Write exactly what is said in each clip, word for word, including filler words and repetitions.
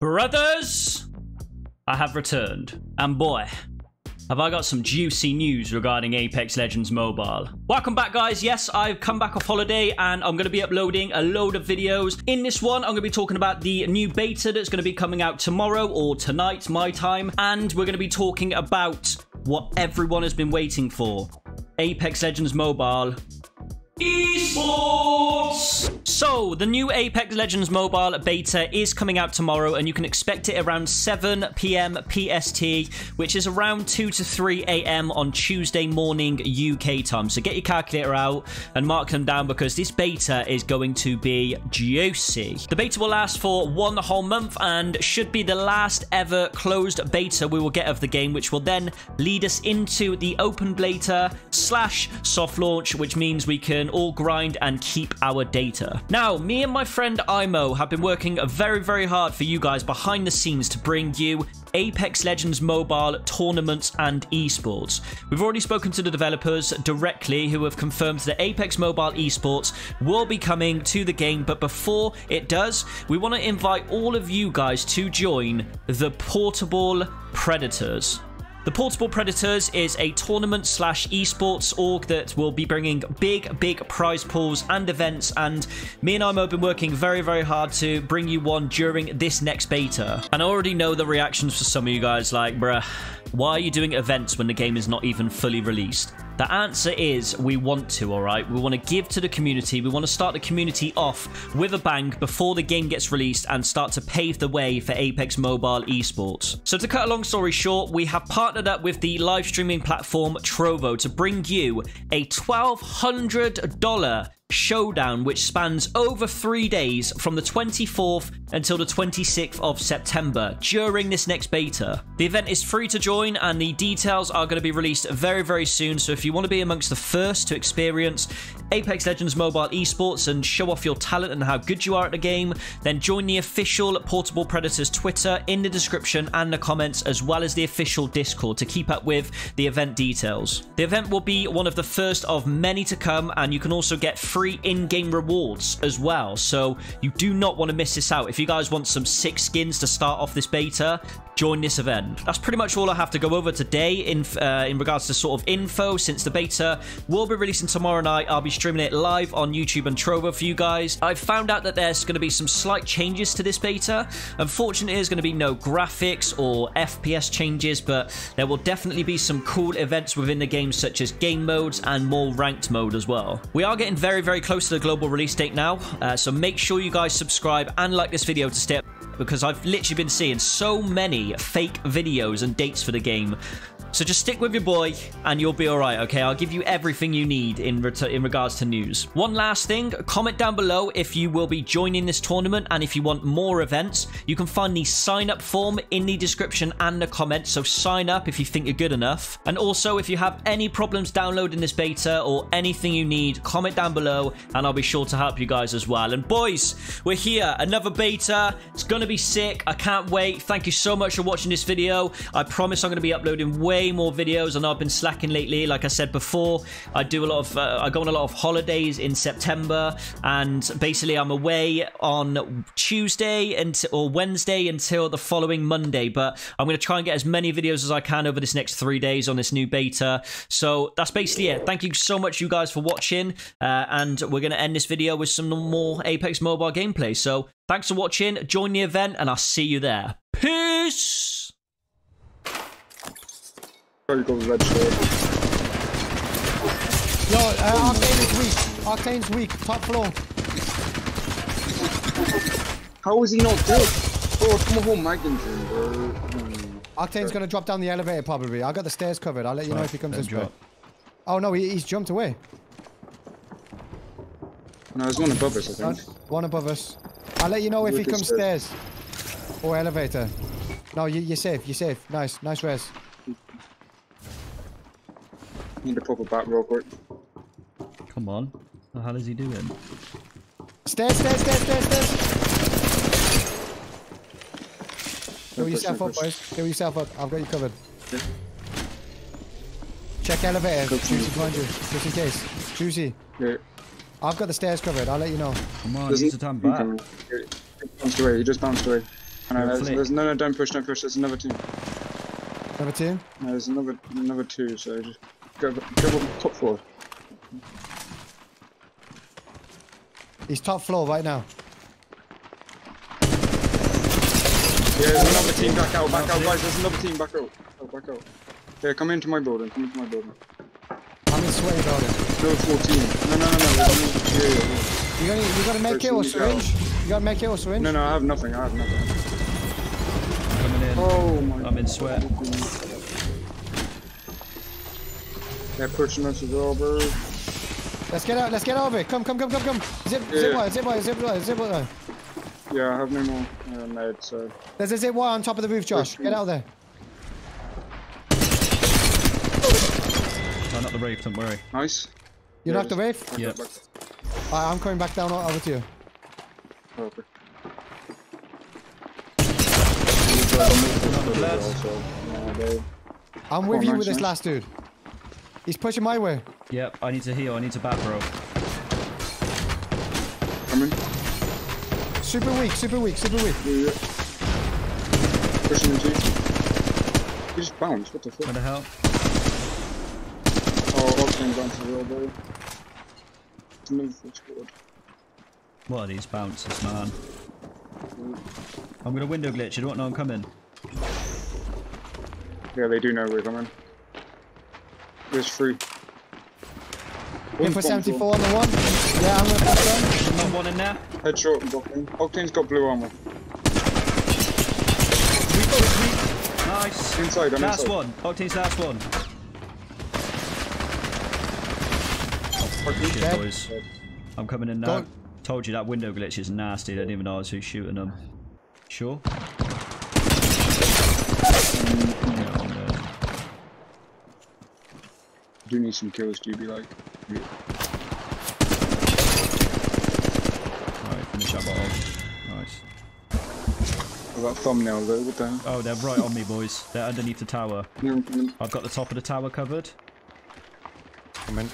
Brothers, I have returned, and boy, have I got some juicy news regarding Apex Legends Mobile. Welcome back, guys. Yes, I've come back off holiday, and I'm going to be uploading a load of videos. In this one, I'm going to be talking about the new beta that's going to be coming out tomorrow, or tonight, my time, and we're going to be talking about what everyone has been waiting for, Apex Legends Mobile esports. So the new Apex Legends Mobile beta is coming out tomorrow, and you can expect it around seven p m P S T, which is around two to three a m on Tuesday morning U K time. So get your calculator out and mark them down, because this beta is going to be juicy. The beta will last for one whole month and should be the last ever closed beta we will get of the game, which will then lead us into the open beta slash soft launch, which means we can all grind and keep our data. Now, me and my friend Imo have been working very, very hard for you guys behind the scenes to bring you Apex Legends Mobile tournaments and esports. We've already spoken to the developers directly, who have confirmed that Apex Mobile esports will be coming to the game, but before it does, we want to invite all of you guys to join the Portable Predators. The Portable Predators is a tournament slash esports org that will be bringing big, big prize pools and events, and me and Imo have been working very, very hard to bring you one during this next beta. And I already know the reactions for some of you guys, like, bruh, why are you doing events when the game is not even fully released? The answer is we want to, all right? We want to give to the community. We want to start the community off with a bang before the game gets released and start to pave the way for Apex Mobile esports. So to cut a long story short, we have partnered up with the live streaming platform Trovo to bring you a twelve hundred dollar showdown, which spans over three days from the twenty-fourth until the twenty-sixth of September during this next beta. The event is free to join, and the details are going to be released very, very soon. So if you want to be amongst the first to experience Apex Legends Mobile esports and show off your talent and how good you are at the game, then join the official Portable Predators Twitter in the description and the comments, as well as the official Discord, to keep up with the event details. The event will be one of the first of many to come, and you can also get free free in-game rewards as well, so you do not want to miss this out. If you guys want some sick skins to start off this beta, join this event. That's pretty much all I have to go over today in uh, in regards to sort of info, since the beta will be releasing tomorrow night. I'll be streaming it live on YouTube and Trovo for you guys. I found out that there's going to be some slight changes to this beta. Unfortunately, there's going to be no graphics or F P S changes, but there will definitely be some cool events within the game, such as game modes and more ranked mode as well. We are getting very, very close to the global release date now, uh, so make sure you guys subscribe and like this video to stay up, because I've literally been seeing so many fake videos and dates for the game. So just stick with your boy and you'll be all right, okay? I'll give you everything you need in, in regards to news. One last thing, comment down below if you will be joining this tournament, and if you want more events, you can find the sign-up form in the description and the comments, so sign up if you think you're good enough. And also, if you have any problems downloading this beta or anything you need, comment down below and I'll be sure to help you guys as well. And boys, we're here, another beta. It's gonna be sick. I can't wait. Thank you so much for watching this video. I promise I'm gonna be uploading way more videos. I know I've been slacking lately. Like I said before, I do a lot of uh, I go on a lot of holidays in September, and basically I'm away on Tuesday and or Wednesday until the following Monday, but I'm going to try and get as many videos as I can over this next three days on this new beta. So that's basically it. Thank you so much, you guys, for watching, uh, and we're going to end this video with some more Apex Mobile gameplay. So thanks for watching, join the event, and I'll see you there. Peace. No, uh, Octane is weak. Octane's weak. Top floor. How is he not dead? Oh, come on, Magazine, bro. Mm. Octane's gonna drop down the elevator probably. I got the stairs covered. I'll let you know if he comes this way. Oh no, he, he's jumped away. No, there's one above us, I think. No, one above us. I'll let you know if he comes stairs or elevator. No, you, you're safe. You're safe. Nice, nice res. Need to pop a bat real quick. Come on. What the hell is he doing? Stairs, stairs, stairs, stairs, stairs. Heal yourself up, boys. Heal yourself up. I've got you covered. Yeah. Check elevator. Juicy behind you. Just in case. Juicy. Yeah. I've got the stairs covered. I'll let you know. Come on. There's a time back. He just bounced away. He just bounced away. No, there's, there's, no, no, don't push, don't push. There's another team. Another team? No, there's another, another two. So just go, go top floor. He's top floor right now. Yeah, there's another team back out, back out, guys. There's another team back out. Oh, back out. Yeah, come into my building. Come into my building. I'm in sweaty building. Build fourteen. No, no, no, no. Yeah, yeah, yeah. You gotta, you gotta make it or syringe. You gotta make it or syringe. No, no, I have nothing. I have nothing. Coming in. Oh my. I'm in sweat. They're pushing us as well, bro. Let's get out. Let's get out of it. Come, come, come, come, come. Zip, yeah. zip wire, zip wire, zip wire, zip wire. Yeah, I have no more uh, meds, so... There's a zip wire on top of the roof, Josh. Get out of there. No, not the roof, don't worry. Nice. You knocked the roof? Yeah. Alright, I'm coming back down over to you. Okay. I'm with you with this last dude. He's pushing my way. Yep, I need to heal. I need to bat, bro. Coming. Super weak, super weak, super weak. Yeah, yeah. Pushing into you. He just bounced, what the fuck? What the hell? Oh, Octane bounced as well, bro. It's another full squad. What are these bounces, man? I'm gonna window glitch, you don't know I'm coming. Yeah, they do know we're coming. There's three. In for seventy-four on the one. Yeah, I'm gonna pass them. Not one in there. Headshot and blocking. Octane's got blue armor. We got it. Nice. Inside, I'm last inside. One. Octane's last one. Shit, dead. Boys. I'm coming in now. Don't. Told you that window glitch is nasty. They don't even know I was who's shooting them. Sure. Yeah, I'm dead. I do need some kills, do you be like? Yeah. Alright, finish up at all. Nice. I've got a thumbnail though, what the hell? Oh, they're right on me, boys. They're underneath the tower. I've got the top of the tower covered. Come in.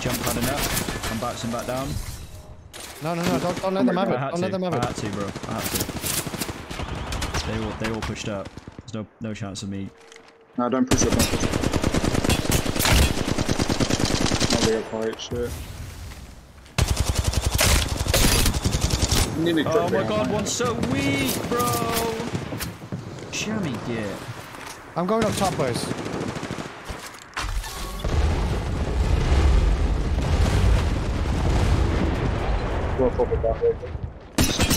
Jump padding up. I'm bouncing back down. No, no, no, don't, don't let them have it. Don't let them have it. I had to, bro. I had to. They all, they all pushed up. There's no, no chance of me. No, don't push up, don't push up. Quite sure. Nearly oh my god, one's so weak, bro! Shammy gear. I'm going up top, boys. We'll pop it back later.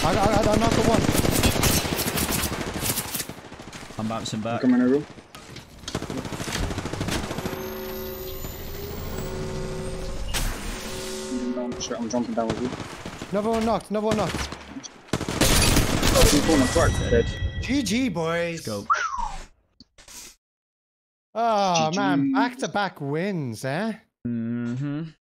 I, I, I, I knocked the one. I'm bouncing back. Coming over. Shit, I'm jumping down with you. Another one knocked, another one knocked. G G, boys. Let's go. Oh, G G. Man, back to back wins, eh? Mm hmm.